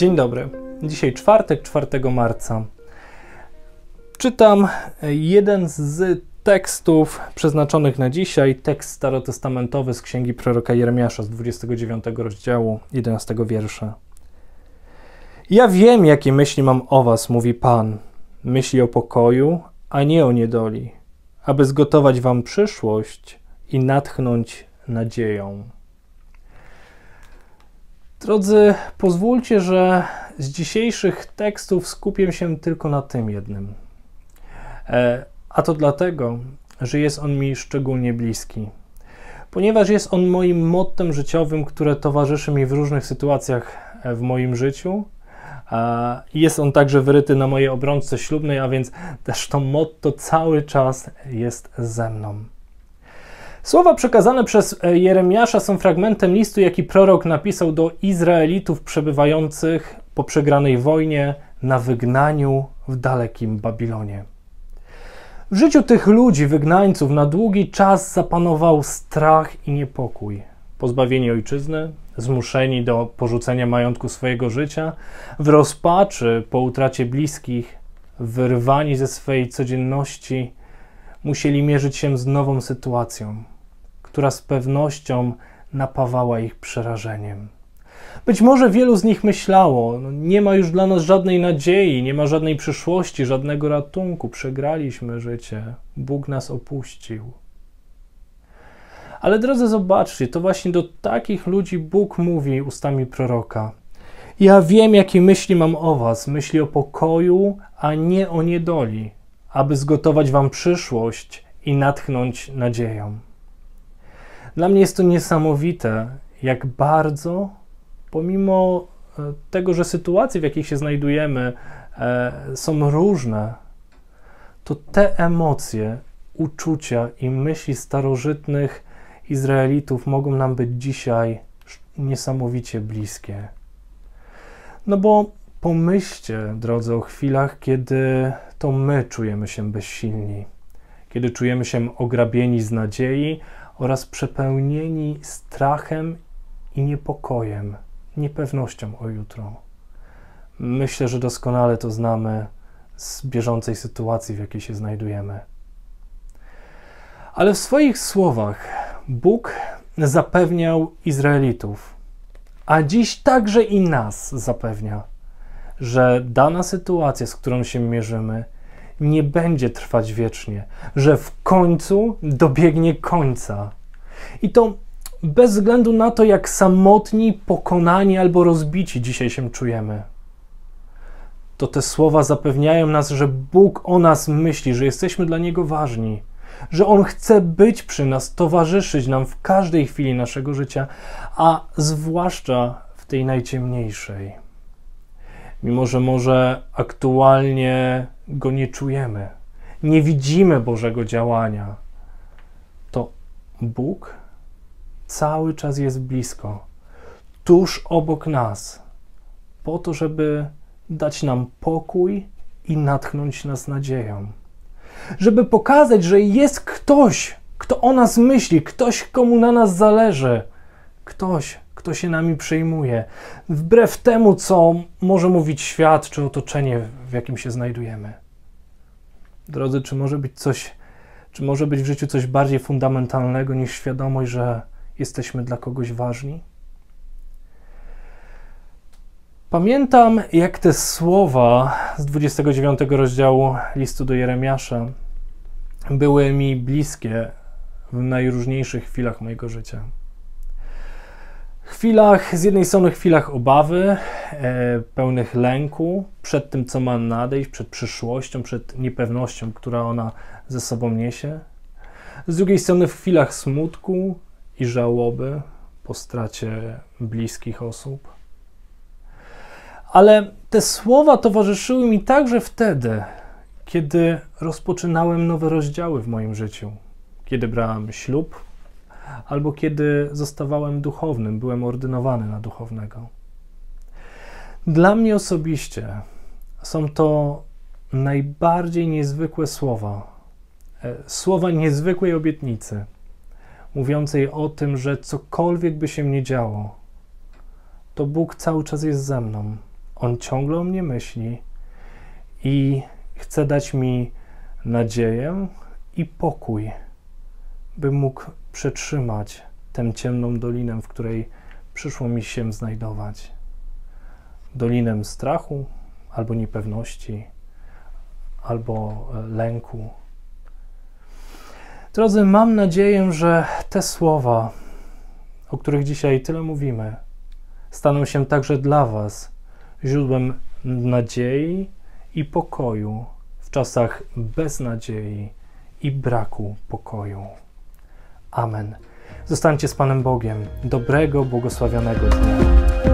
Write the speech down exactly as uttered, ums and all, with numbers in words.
Dzień dobry. Dzisiaj czwartek, czwartego marca. Czytam jeden z tekstów przeznaczonych na dzisiaj, tekst starotestamentowy z Księgi proroka Jeremiasza z dwudziestego dziewiątego rozdziału, jedenastego wiersza. Ja wiem, jakie myśli mam o was, mówi Pan. Myśli o pokoju, a nie o niedoli, aby zgotować wam przyszłość i natchnąć nadzieją. Drodzy, pozwólcie, że z dzisiejszych tekstów skupię się tylko na tym jednym. E, a to dlatego, że jest on mi szczególnie bliski. Ponieważ jest on moim mottem życiowym, które towarzyszy mi w różnych sytuacjach w moim życiu. E, jest on także wyryty na mojej obrączce ślubnej, a więc też to motto cały czas jest ze mną. Słowa przekazane przez Jeremiasza są fragmentem listu, jaki prorok napisał do Izraelitów przebywających po przegranej wojnie na wygnaniu w dalekim Babilonie. W życiu tych ludzi, wygnańców, na długi czas zapanował strach i niepokój. Pozbawieni ojczyzny, zmuszeni do porzucenia majątku swojego życia, w rozpaczy po utracie bliskich, wyrwani ze swej codzienności, musieli mierzyć się z nową sytuacją, która z pewnością napawała ich przerażeniem. Być może wielu z nich myślało, no nie ma już dla nas żadnej nadziei, nie ma żadnej przyszłości, żadnego ratunku, przegraliśmy życie, Bóg nas opuścił. Ale drodzy, zobaczcie, to właśnie do takich ludzi Bóg mówi ustami proroka. Ja wiem, jakie myśli mam o was, myśli o pokoju, a nie o niedoli, aby zgotować wam przyszłość i natchnąć nadzieją. Dla mnie jest to niesamowite, jak bardzo, pomimo tego, że sytuacje, w jakich się znajdujemy, e, są różne, to te emocje, uczucia i myśli starożytnych Izraelitów mogą nam być dzisiaj niesamowicie bliskie. No bo pomyślcie, drodzy, o chwilach, kiedy to my czujemy się bezsilni, kiedy czujemy się ograbieni z nadziei oraz przepełnieni strachem i niepokojem, niepewnością o jutro. Myślę, że doskonale to znamy z bieżącej sytuacji, w jakiej się znajdujemy. Ale w swoich słowach Bóg zapewniał Izraelitów, a dziś także i nas zapewnia, że dana sytuacja, z którą się mierzymy, nie będzie trwać wiecznie, że w końcu dobiegnie końca. I to bez względu na to, jak samotni, pokonani albo rozbici dzisiaj się czujemy. To te słowa zapewniają nas, że Bóg o nas myśli, że jesteśmy dla Niego ważni, że On chce być przy nas, towarzyszyć nam w każdej chwili naszego życia, a zwłaszcza w tej najciemniejszej. Mimo że może aktualnie Go nie czujemy, nie widzimy Bożego działania, to Bóg cały czas jest blisko, tuż obok nas, po to, żeby dać nam pokój i natchnąć nas nadzieją. Żeby pokazać, że jest ktoś, kto o nas myśli, ktoś, komu na nas zależy, ktoś, kto się nami przejmuje, wbrew temu, co może mówić świat czy otoczenie, w jakim się znajdujemy. Drodzy, czy może być coś, czy może być w życiu coś bardziej fundamentalnego niż świadomość, że jesteśmy dla kogoś ważni? Pamiętam, jak te słowa z dwudziestego dziewiątego rozdziału listu do Jeremiasza były mi bliskie w najróżniejszych chwilach mojego życia. Chwilach, z jednej strony chwilach obawy, e, pełnych lęku przed tym, co ma nadejść, przed przyszłością, przed niepewnością, która ona ze sobą niesie. Z drugiej strony w chwilach smutku i żałoby po stracie bliskich osób. Ale te słowa towarzyszyły mi także wtedy, kiedy rozpoczynałem nowe rozdziały w moim życiu, kiedy brałem ślub, albo kiedy zostawałem duchownym, byłem ordynowany na duchownego. Dla mnie osobiście są to najbardziej niezwykłe słowa, słowa niezwykłej obietnicy, mówiącej o tym, że cokolwiek by się nie działo, to Bóg cały czas jest ze mną. On ciągle o mnie myśli i chce dać mi nadzieję i pokój, bym mógł przetrzymać tę ciemną dolinę, w której przyszło mi się znajdować. Dolinę strachu, albo niepewności, albo lęku. Drodzy, mam nadzieję, że te słowa, o których dzisiaj tyle mówimy, staną się także dla was źródłem nadziei i pokoju w czasach beznadziei i braku pokoju. Amen. Zostańcie z Panem Bogiem. Dobrego, błogosławionego dnia.